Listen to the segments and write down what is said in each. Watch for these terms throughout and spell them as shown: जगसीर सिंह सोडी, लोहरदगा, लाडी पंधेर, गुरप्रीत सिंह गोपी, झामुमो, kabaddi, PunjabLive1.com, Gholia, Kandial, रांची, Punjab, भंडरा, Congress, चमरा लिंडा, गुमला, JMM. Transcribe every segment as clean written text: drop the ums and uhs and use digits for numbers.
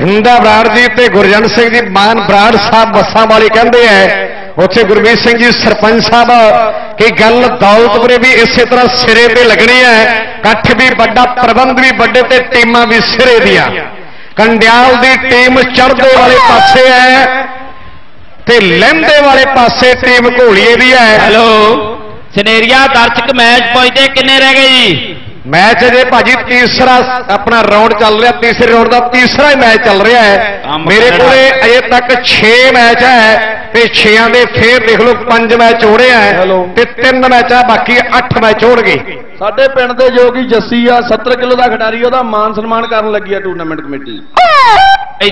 हिंदा बराड़ जी ते गुरजन सिंह जी मान बराड़ साहब बसा वाली कहते हैं उत्थे गुरमीत सिंह जी सरपंच साहब की गल दौलतपुरे भी इसे तरह सिरे पे लगनी है, कट्ठ भी बड़ा, प्रबंध भी बड़े ते टीमां भी सिरे दियां। कंडियाल की टीम चढ़दे वाले पासे है ते लहंदे वाले पासे टीम घोलिए दी है। हेलो सनेरिया दर्शक मैच पहुंचते किन्ने रह गए जी? मैच अजय भाजी तीसरा अपना राउंड चल रहा, तीसरे राउंड का तीसरा ही मैच चल रहा है। मेरे को अजे तक 6 मैच है, 6 के फिर देख लो 5 मैच हो रहे हैं, 3 मैच है बाकी, 8 मैच हो गए। साडे पिंड के जो कि जस्सी आ 70 किलो का खिडारी, उसका मान सम्मान करने लगी है टूरनामेंट कमेटी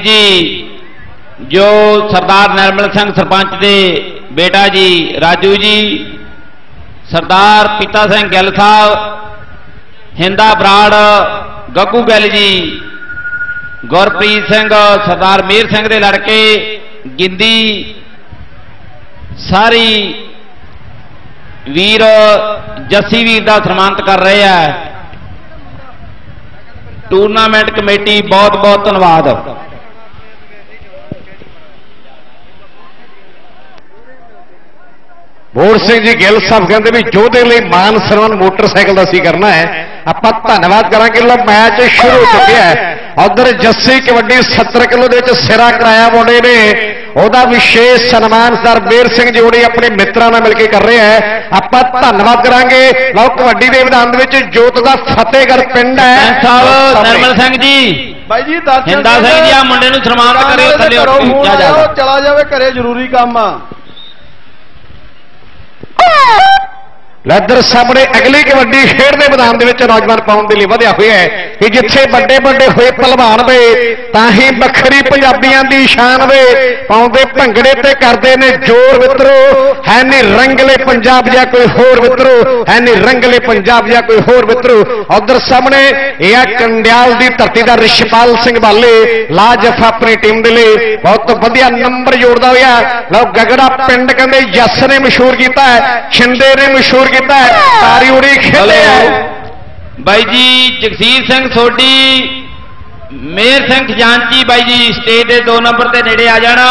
जी। जो सरदार निर्मल सिंह सरपंच दे बेटा जी राजू जी, सरदार पिता सिंह गैल साहब, हिंदा बराड़ गग्गू गैल जी, गुरप्रीत सिंह सरदार मीर सिंह दे लड़के गिंदी, सारी वीर जस्सी वीर का सन्मानित कर रहे हैं। टूरनामेंट कमेटी बहुत बहुत धन्यवाद। बोर सिंह जी गिल साहब कहते भी जोधे लिए मान सन्मान मोटरसाइकिल का करना है। आप धन्यवाद करा कि लो मैच शुरू हो चुका है। उधर जस्सी कबड्डी 70 किलो के सिरा कराया मुंडे ने, वह विशेष सन्मान सर बेर सिंह जोड़ी अपने मित्रों ने मिलकर कर रहे हैं। आप धन्यवाद करा लो। कबड्डी के मैदान जोत का फतेहगढ़ पिंड है। निर्मल सिंह जी भाई जी हिंदा सिंह जी आ मुंडे नूं सन्मान करियो, चला जाए घरे जरूरी काम आ। लैदर सामने अगली कबड्डी खेड के मैदान नौजवान पाने के लिए वधिया हुआ है कि जिथे बड़े बड़े हुए पहलवान वे ता ही बखरी पंजाबियों की शान वे, पाते भंगड़े ते करते ने जोर। मित्रो है नहीं रंगले पंजाब या कोई होर, मित्रो है नहीं रंगले पंजाब या कोई होर। मित्रो उधर सामने यह कंडियाल की धरती का रिशपाल सिंह वाले लाजफ अपनी टीम के लिए बहुत वधिया नंबर जोड़ता हुआ। लो गगड़ा पिंड कहते जस ने मशहूर किया है, छिंदे ने मशहूर किता है, तारी उड़ी खेले है। भाई जी जगसीर सिंह सोडी, मेहर सिंह खजानची भाई जी स्टेज के 2 नंबर के नेड़े आ जाना।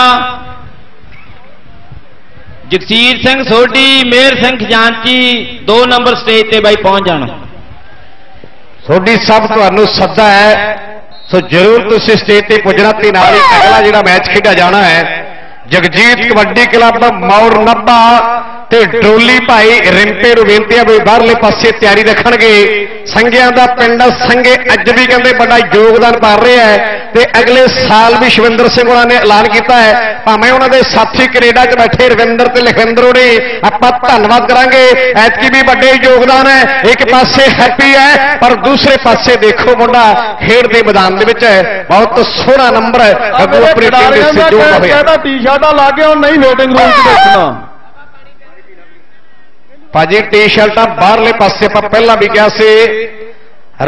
जगसीर सिंह सोडी, मेहर सिंह खजानची 2 नंबर स्टेज ते भाई पहुंच जाना। सोडी सब तुहानू सदा है, सो जरूर तुसीं स्टेज ते पुजना ते नाल ही अगला जिहड़ा मैच खेडा जाना है जगजीत कबड्डी क्लब मौर नब्बा ते डोली भाई रिंपे नूं बेनती है बाहरले पासे तैयारी रखणगे। संघियां दा पिंड संघे अज भी कहते बड़ा योगदान पा रहे हैं ते अगले साल भी शिविंदर सिंह ने ऐलान किया है, भावें उन्होंने साथी कनेडा च बैठे रविंदर ते लखविंदर ने। आप धन्नवाद करांगे, ऐतकी भी बड़े योगदान है। एक पासे हैप्पी है पर दूसरे पासे देखो मुंडा खेड के मैदान है, बहुत सोहना नंबर है। टी शर्ट ला के नहीं वेटिंग रूम भाजी टी शर्टा बाहरले पासे आप पहला भी कहा से।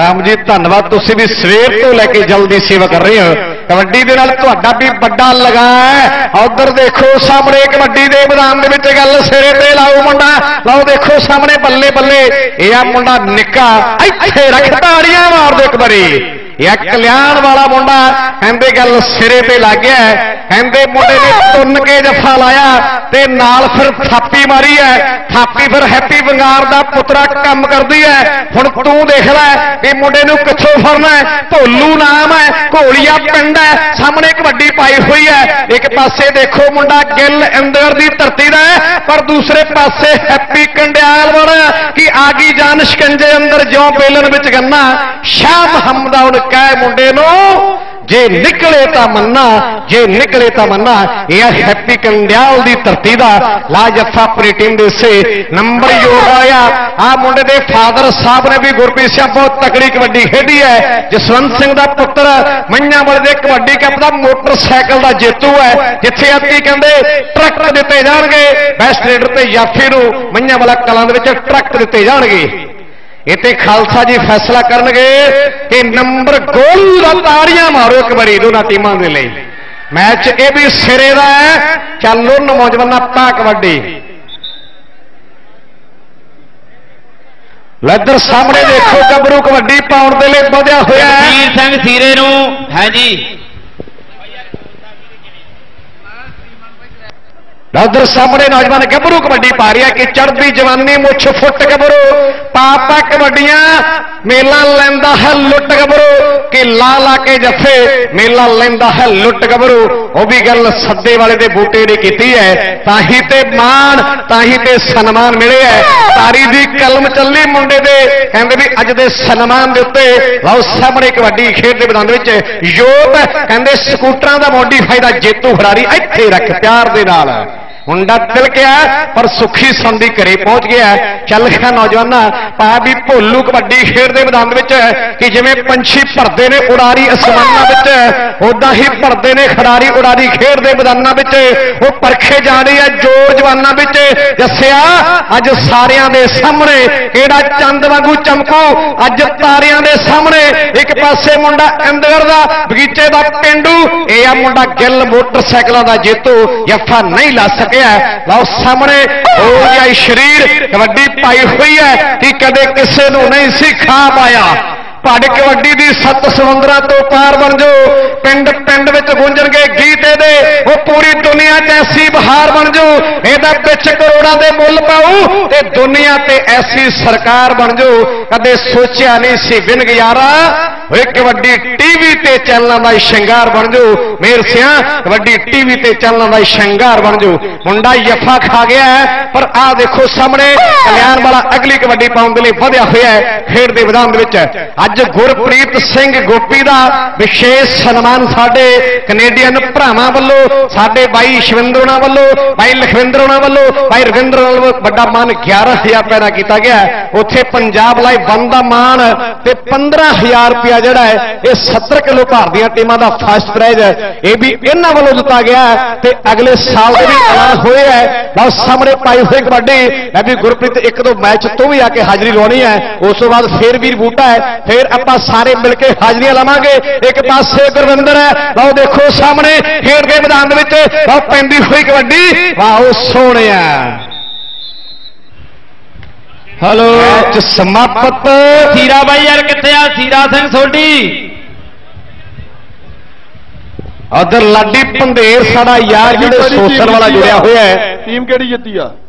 राम जी धन्नवाद, तुम भी सवेर तो लैके जल्दी सेवा कर रहे हो। कबड्डी के नाल भी बड़ा लगा है। उधर देखो सामने कबड्डी के मैदान गल सिरे पे लाओ मुंडा, लाओ देखो सामने बल्ले बल्ले यह मुंडा निका इत्थे रख ताड़ियां मार दो एक बारी। यह कल्याण वाला मुंडा कहते गल सिरे पे लग गया है, कहते मुंडे ने तुन के जफा लाया ते नाल फिर थापी मारी है, थापी फिर हैप्पी बंगार दा पुत्रा काम करती है। हुण तू देख लै कि मुंडे नूं कित्थों फड़ना है। ढोलू नाम है, घोलिया पिंड है, सामने कबड्डी पाई हुई है। एक पासे देखो मुंडा गिल इंदौर की धरती का है पर दूसरे पासे हैप्पी कंडियाल वाला कि आ गई जान शिकंजे अंदर ज्यों बेलन विच गन्ना। शाह मुहम्मद उन कह मुंडे नो जे निकले ता मन्ना, जे निकले ता मन्ना। यह हैप्पी कंडियाल की धरती का लाजफा अपनी टीम से नंबर जोड़ आया। आ मुंडे के फादर साहब ने भी गुरप्रीत सिंह बहुत तकड़ी कबड्डी खेडी है। जसवंत सिंह का पुत्र मंझांवाले के कबड्डी कप का मोटरसाइकिल का जेतू है, जिथे अभी कहते ट्रक दिते जाएंगे। बेस्ट रेडर ते याफी नूं मंझांवाला कलां दे विच ट्रक दिते जाएंगे। इतने खालसा जी फैसला करनगे कि नंबर गोल ताड़ियां मारो एक बारी दोनों टीमों के लिए। मैच यह भी सिरे का है। चलो नौजवान पा कबड्डी लदर सामने देखो गबरू कबड्डी पाउण दे लई बधिया होया है वीर सिंह सीरे नू। हां जी लदर सामने नौजवान गबरू कबड्डी पा रहा कि चढ़दी जवानी मुछ फुट गबरू पापा कबड्डियां मेला लैंदा है लुट गबरू कि ला ला के जफे मेला लैंदा है लुट गबरू। वह भी गल सद्दे वाले दे बूटे ने की है ताही ते मान ताही ते सन्मान मिले है तारी दी कलम चली मुंडे दे कहंदे भी अज दे सन्मान दे उत्ते लाओ सामने कबड्डी खेड दे मैदान विच योग कहंदे स्कूटरां दा मॉडीफाई दा जेतू फरारी इत्थे रख प्यार दे नाल मुंडा तिल गया पर सुखी संधी घरे पहुंच गया। चल खा नौजवाना पा भी भोलू कबड्डी खेड के मैदान कि जिमें पंछी भरते ने उड़ारी आसमाना उदा ही भरते ने खिडारी उड़ारी खेड के मैदानों वो परखे जा रही है जोर जवाना दसिया अज सारिया के सामने केड़ा चंद वागू चमकू अज तारिया के सामने एक पासे मुंडा इंदगढ़ का बगीचे का पेंडू यह मुंडा गिल मोटरसाइकिलों का जेतू यफा नहीं ला सके लाओ सामने हो गया शरीर कबड्डी पाई हुई है कि कदे किसी को नहीं सी खा पाया पढ़ कबड्डी की सत्त समुद्रा तो पार बन जो पिंड पिंड गुंजन गए गीते दे वो पूरी दुनिया च ऐसी बहार बन जो एदा पिछ करोड़ों के मुल पाऊ ते दुनिया ते ऐसी सरकार बन जो कदे सोचिया नहीं सी बिन गयारा कबड्डी टीवी ते चैनलों का शिंगार बन जो मेर सिया कबड्डी टीवी ते चैनलों का शिंगार बन जो मुंडा यफा खा गया है पर आ देखो सामने कल्याण वाला अगली कबड्डी पाने के लिए वधिया होया है खेड के मैदान अज गुरप्रीत सिंह गोपी का विशेष सन्मान साडे कनेडियन भरावां वल्लों साडे भाई शिविंद्र होना वल्लों भाई लखविंद्र होना वल्लों भाई रविंद्र बड़ा मान 11,000 पैदा किया गया उत्थे पंजाब लाइव वन का मान 15,000 रुपया जिहड़ा है यह 70 किलो भार दीआं टीमां दा फर्स्ट प्राइज है यह भी इन्हां वल्लों दिता गया है अगले साल भी ऐलान होया है। बस सामने पाई हुई कबड्डी मैं भी गुरप्रीत एक दो मैच तो भी आके हाजिरी लाउणी है उस तो बाद फिर वीर बूटा है फिर आप सारे मिलके हाजरियां लावांगे। एक पासे गुरविंदर है लाओ देखो सामने खेड के मैदान में लाओ पैंदी हुई कबड्डी वाओ सोने हेलो समाप्त। सीरा भाई यार किथे आ सीरा सिंह सोडी उधर लाडी पंधेर साड़ा यार जो सोसर वाला जुड़िया होया है टीम केड़ी जीती आ